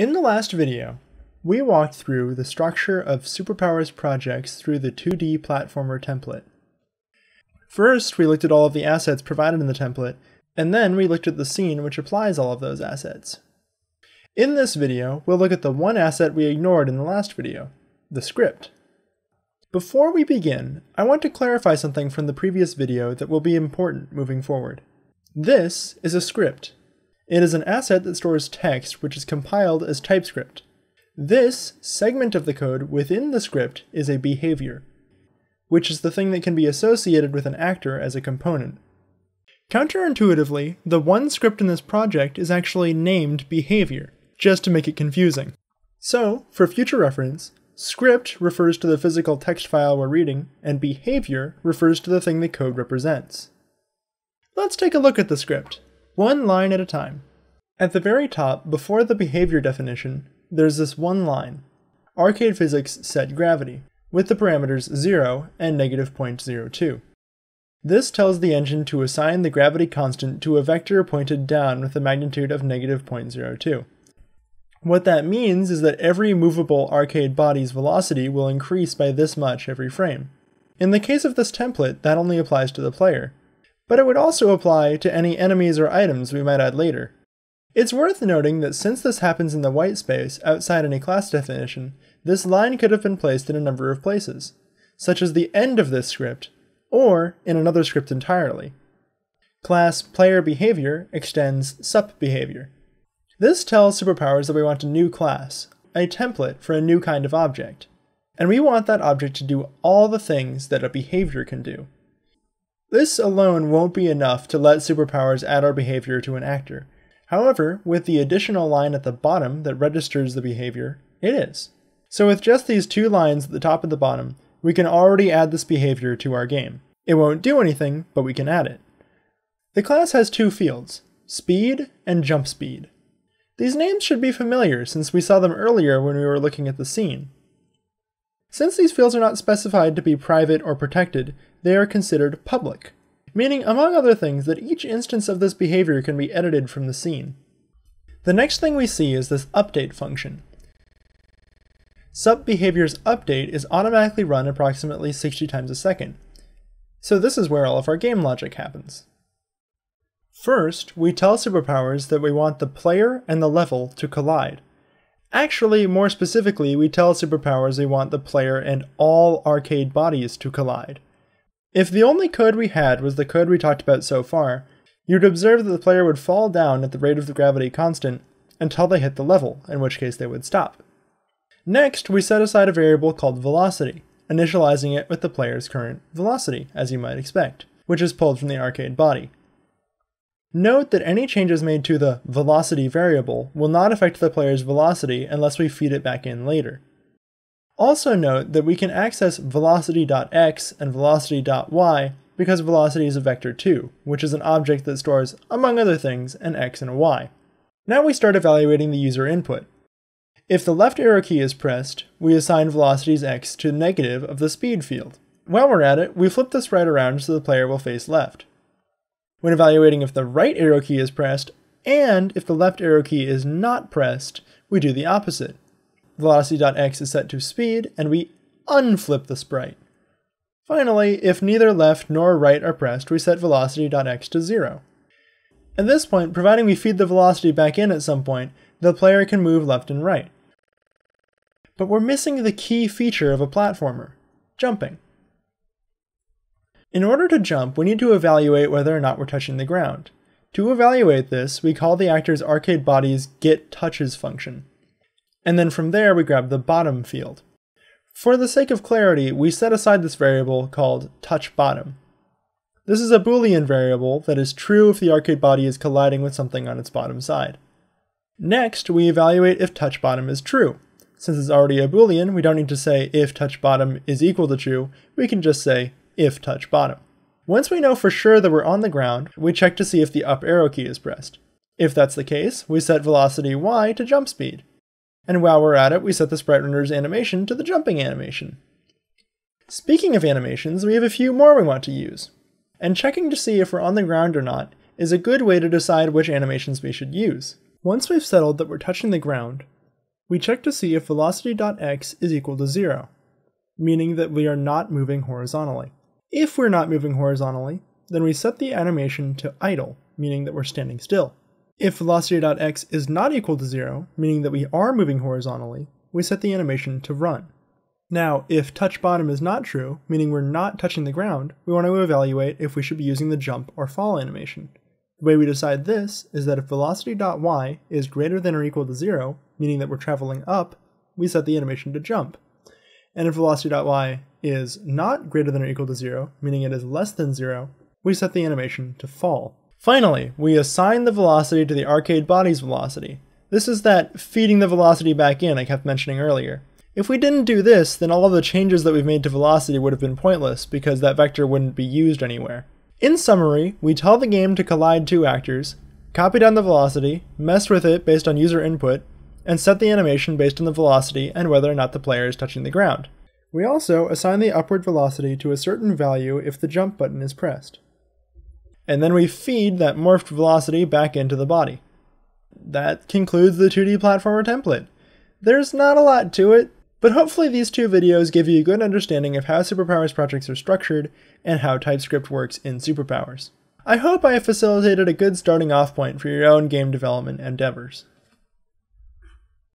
In the last video, we walked through the structure of Superpowers projects through the 2D platformer template. First, we looked at all of the assets provided in the template, and then we looked at the scene which applies all of those assets. In this video, we'll look at the one asset we ignored in the last video, the script. Before we begin, I want to clarify something from the previous video that will be important moving forward. This is a script. It is an asset that stores text which is compiled as TypeScript. This segment of the code within the script is a behavior, which is the thing that can be associated with an actor as a component. Counterintuitively, the one script in this project is actually named behavior, just to make it confusing. So, for future reference, script refers to the physical text file we're reading, and behavior refers to the thing the code represents. Let's take a look at the script, one line at a time. At the very top, before the behavior definition, there's this one line, arcade physics set gravity, with the parameters 0 and -0.02. This tells the engine to assign the gravity constant to a vector pointed down with a magnitude of -0.02. What that means is that every movable arcade body's velocity will increase by this much every frame. In the case of this template, that only applies to the player, but it would also apply to any enemies or items we might add later. It's worth noting that since this happens in the white space outside any class definition, this line could have been placed in a number of places, such as the end of this script, or in another script entirely. Class PlayerBehavior extends SupBehavior. This tells Superpowers that we want a new class, a template for a new kind of object, and we want that object to do all the things that a behavior can do. This alone won't be enough to let Superpowers add our behavior to an actor. However, with the additional line at the bottom that registers the behavior, it is. So with just these two lines at the top and the bottom, we can already add this behavior to our game. It won't do anything, but we can add it. The class has two fields, speed and jump speed. These names should be familiar since we saw them earlier when we were looking at the scene. Since these fields are not specified to be private or protected, they are considered public, meaning among other things that each instance of this behavior can be edited from the scene. The next thing we see is this update function. SupBehavior's update is automatically run approximately 60 times a second. So this is where all of our game logic happens. First, we tell Superpowers that we want the player and the level to collide. Actually, more specifically, we tell Superpowers we want the player and all arcade bodies to collide. If the only code we had was the code we talked about so far, you'd observe that the player would fall down at the rate of the gravity constant until they hit the level, in which case they would stop. Next, we set aside a variable called velocity, initializing it with the player's current velocity, as you might expect, which is pulled from the arcade body. Note that any changes made to the velocity variable will not affect the player's velocity unless we feed it back in later. Also note that we can access velocity.x and velocity.y because velocity is a vector2, which is an object that stores, among other things, an x and a y. Now we start evaluating the user input. If the left arrow key is pressed, we assign velocities x to negative of the speed field. While we're at it, we flip this right around so the player will face left. When evaluating if the right arrow key is pressed, and if the left arrow key is not pressed, we do the opposite. Velocity.x is set to speed, and we unflip the sprite. Finally, if neither left nor right are pressed, we set velocity.x to 0. At this point, providing we feed the velocity back in at some point, the player can move left and right. But we're missing the key feature of a platformer, jumping. In order to jump, we need to evaluate whether or not we're touching the ground. To evaluate this, we call the actor's arcade body's getTouches function. And then from there, we grab the bottom field. For the sake of clarity, we set aside this variable called touchBottom. This is a Boolean variable that is true if the arcade body is colliding with something on its bottom side. Next, we evaluate if touchBottom is true. Since it's already a Boolean, we don't need to say if touchBottom is equal to true, we can just say if touchBottom. Once we know for sure that we're on the ground, we check to see if the up arrow key is pressed. If that's the case, we set velocity y to jump speed. And while we're at it, we set the sprite render's animation to the jumping animation. Speaking of animations, we have a few more we want to use. And checking to see if we're on the ground or not is a good way to decide which animations we should use. Once we've settled that we're touching the ground, we check to see if velocity.x is equal to 0, meaning that we are not moving horizontally. If we're not moving horizontally, then we set the animation to idle, meaning that we're standing still. If velocity.x is not equal to 0, meaning that we are moving horizontally, we set the animation to run. Now, if touch bottom is not true, meaning we're not touching the ground, we want to evaluate if we should be using the jump or fall animation. The way we decide this is that if velocity.y is greater than or equal to 0, meaning that we're traveling up, we set the animation to jump. And if velocity.y is not greater than or equal to 0, meaning it is less than 0, we set the animation to fall. Finally, we assign the velocity to the arcade body's velocity. This is that feeding the velocity back in I kept mentioning earlier. If we didn't do this, then all of the changes that we've made to velocity would have been pointless because that vector wouldn't be used anywhere. In summary, we tell the game to collide two actors, copy down the velocity, mess with it based on user input, and set the animation based on the velocity and whether or not the player is touching the ground. We also assign the upward velocity to a certain value if the jump button is pressed. And then we feed that morphed velocity back into the body. That concludes the 2D platformer template. There's not a lot to it, but hopefully these two videos give you a good understanding of how Superpowers projects are structured and how TypeScript works in Superpowers. I hope I have facilitated a good starting off point for your own game development endeavors.